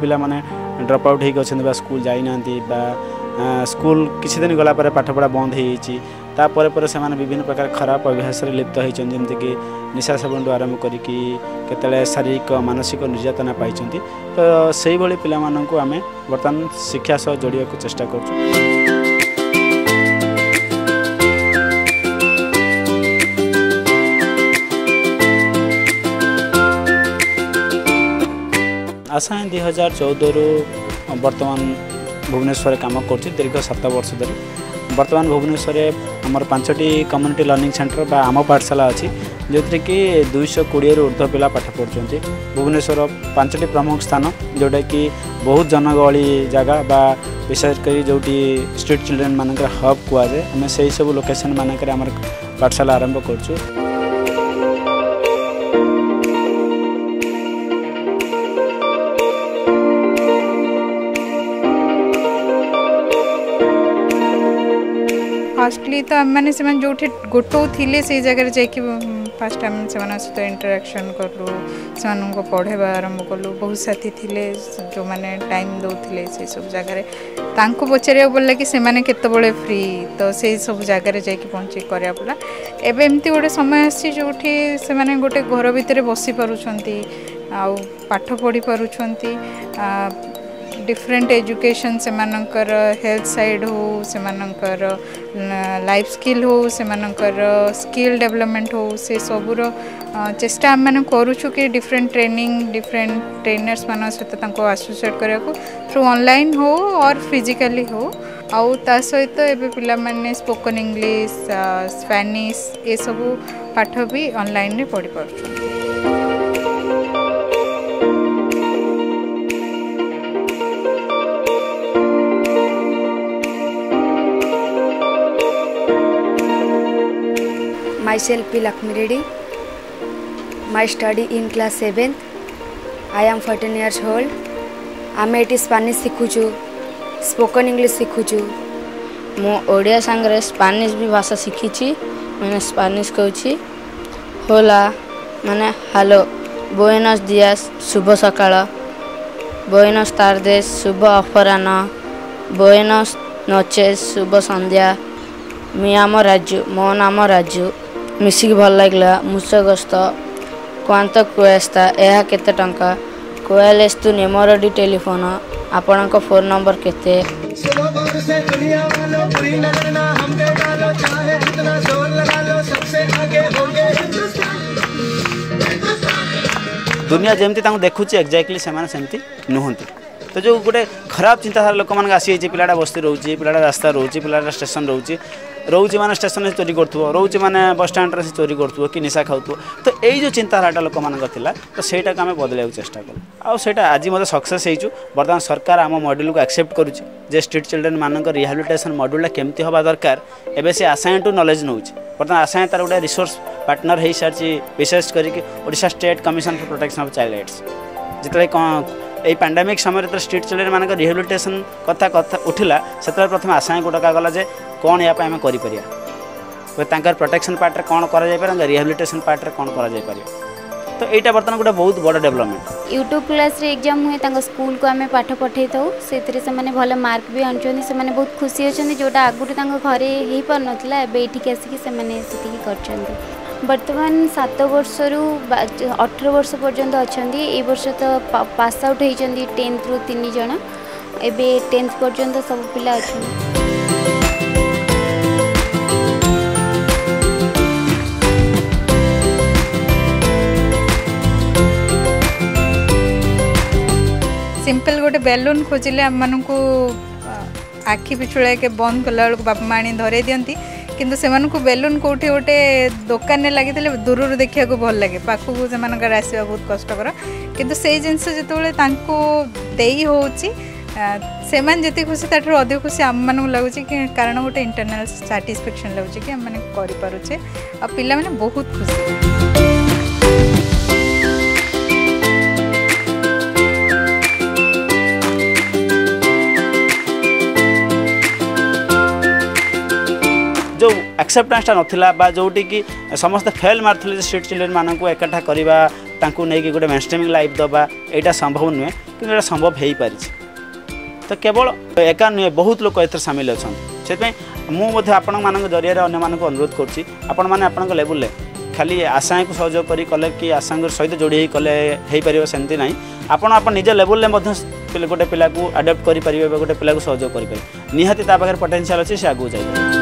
पिला माने drop out हो गए स्कूल जाइना स्कूल किसी दिन गलापर पाठपढ़ा बंद होपर से विभिन्न प्रकार खराब अभ्यास लिप्त होती कि निशा सेवन द्वारा आरंभ करते शारीरिक मानसिक निर्यातना पाई तो से ही पिला आम बर्तमान शिक्षा सह जोड़े चेष्टा कर आशायन 2014 रु बर्तमान भुवनेश्वर काम कर दीर्घ 7 वर्ष धरी बर्तमान भुवनेश्वर आमर 5टी कम्युनिटी लर्निंग सेंटर बा आम पाठशाला अच्छी जो थी कि 220 रु ऊर्ध पिला पाठ पढ़ुं भुवनेश्वर 5टी प्रमुख स्थान जोटा कि बहुत जनगहली जगह बा विशेषकर जोटी स्ट्रीट चिल्ड्रेन मान हब कहुए आम से सब लोकेशन मानक आम पाठशाला आरंभ कर फास्टली तो आम मैंने जो गोटो थी से जगह जाकि फास्ट आम से सहित इंटरेक्शन करूँ से पढ़ेवा आरंभ कलु बहुत साथी थे जो मैंने टाइम दौले से सब जगह पचारे पड़ा कि से मैंने केतबले फ्री तो से सब जगह जाकि पहुँचे करा पड़ा एवं एमती गोटे समय आसी जो से गोटे घर भितर बसी पार्टी आठ पढ़ी पार्टी डिफरेंट एजुकेशन से मानकर हेल्थ साइड हो से मानकर लाइफ स्किल हो से मानकर स्किल डेवलपमेंट हो से सबूर चेष्टा आम मैंने करूँ कि डिफरेंट ट्रेनर्स मान सहित आसोसीएट करा थ्रू ऑनलाइन हो और फिजिकली हो आउ ता सहित एबे पिला माने स्पोकन इंग्लिश स्पेनिश ये सब पाठ भी ऑनलाइन पढ़ी पार्छ Myself P. Lakshmi Reddy. My study in class 7th. I am 14 years old. आम ये स्पानिश शिखुचु स्पोकन इंग्लीश शिखुचु मु ओडिया संगे स्पानिश भी भाषा शिखी मैंने स्पानिश कहूँ होला माने हेलो बुएनस दियास शुभ सकाळ बुएनस तार्देस शुभ अपराह्न बुएनस नोचेस शुभ संध्या मी आम राजू मो नाम राजू मिसिक भल लगला मुझे गस्त क्वांत कुएस्ता यह केते टंका कोएलेस्तु नेमर डी टेलीफोन आपण को फोन नंबर केते दुनिया जेमती तांग देखुची एग्जैक्टली समान सेमती नहुंती तो जो गोटे खराब चिंताधारा लोक मान आसी पिलाटा बस्ती रोचे पिलाटा रास्ता रोचे पिलाटा स्टेशन रोचे रोचे मैंने स्टेशन से चोरी करूँ रोचे मैंने बस स्टैंड से चोरी करूँ कि निशा खाऊ तो यही जो चिंताधारा लोक मान तो सहीटा को आम बदलवाक चेस्टा करूँ आईटा आज मतलब सक्सेस हो बर्तमान सरकार आम मॉड्यूल को एक्सेप्ट करुचे स्ट्रीट चिल्ड्रेन मान रिहाबिलिटेसन मॉड्यूलटा केमती हवा दरकार एवं से आशायन टू नॉलेज नौचे बर्तमान आशायन तार गोटे रिसोर्स पार्टनर हो सारी विशेष करके state commission for protection of child rights जितने ये पैंडेमिक समय जो स्ट्रीट चिल्ड्रेन मान रिहाबिलिटेसन कथा कथा उठिला से प्रथम आशाएं गोटा गलाजे कौन या आम कर प्रोटेक्शन पार्ट कौन कर रिहाबिलिटेसन पार्ट कौन कर तो यहाँ बर्तमान गोटे बहुत बड़ डेवलपमेंट यूट्यूब क्लास रे एग्जाम हुए स्कूल को आम पाठ पठे थाऊ से भल मार्क भी आनुंट से बहुत खुशी अच्छा जोटा आगुरी घरे हो पार नाला एठिक आसिक कर बर्तमान 7 वर्ष रु 18 वर्ष पर्यंत अच्छा ये वर्ष तो पास आउट होती 10th रु 3 जन एबे 10th पर्यंत सब पिला अच्छा सिंपल गोटे बेलून खोजिले आम मानू आखि पिछुड़ा के बंद कला बेलू बापा माँ धरे दिखती किंतु से बेलून कौटे गोटे दुकान में लगे दूर रू देखा भल लगे पाखक से आसवा बहुत कष्टकर किंतु से जिनस जो से जी खुशी ताठू अधिक खुशी आम मानू लगुच कारण गोटे इंटरनल साटिस्फैक्शन लगुच कि आम मैंने करें आ पिला माने बहुत खुशी जो एक्सेप्टेंसटा ना जोटी कि समस्त फेल मार्ते स्ट्रीट चिल्ड्रेन मानक एकाठा करवा तांकु नेकी गोटे मेनस्ट्रीमिंग लाइफ दबा एटा संभव नुहे किंतु एटा संभव हेई पारिछि। तो केवल एका नुहे बहुत लोक एथर सामिल अछन्ति। सेतपै मु मध्ये आपण मानक जरिया रे अन्य मानक अनुरोध करछि आपण माने आपणक लेवल ले खाली आशाएं को सहयोग करी कले कि आशांग सहित जोड़ी कले हेई परिबो सेंति नाही। आपण आपण निज लेवल ले मध्ये गोटे पिला को अडॉप्ट करि परिबे गोटे पिला को सहयोग करि परिबे निहाती ता पाखर पोटेंशियल अछि से आगु जाय।